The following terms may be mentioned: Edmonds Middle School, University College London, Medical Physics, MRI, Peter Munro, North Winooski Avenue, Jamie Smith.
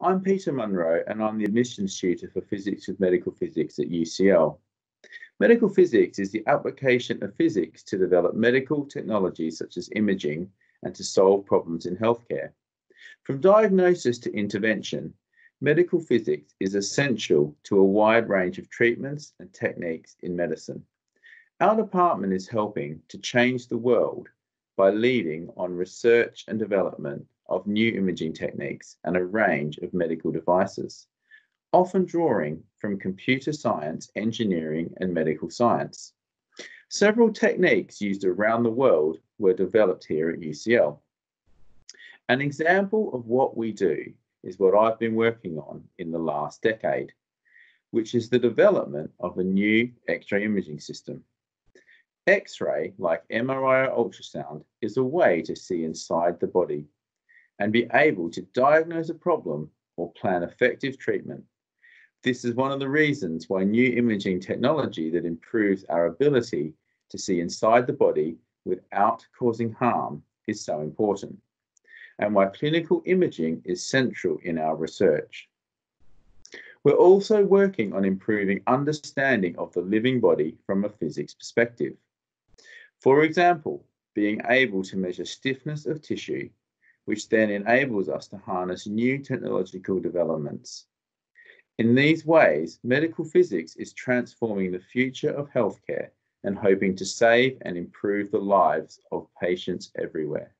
I'm Peter Munro, and I'm the admissions tutor for physics with medical physics at UCL. Medical physics is the application of physics to develop medical technologies such as imaging and to solve problems in healthcare. From diagnosis to intervention, medical physics is essential to a wide range of treatments and techniques in medicine. Our department is helping to change the world by leading on research and development of new imaging techniques and a range of medical devices, often drawing from computer science, engineering, and medical science. Several techniques used around the world were developed here at UCL. An example of what we do is what I've been working on in the last decade, which is the development of a new X-ray imaging system. X-ray, like MRI or ultrasound, is a way to see inside the body and be able to diagnose a problem or plan effective treatment. This is one of the reasons why new imaging technology that improves our ability to see inside the body without causing harm is so important, and why clinical imaging is central in our research. We're also working on improving understanding of the living body from a physics perspective. For example, being able to measure stiffness of tissue, which then enables us to harness new technological developments. In these ways, medical physics is transforming the future of healthcare and hoping to save and improve the lives of patients everywhere.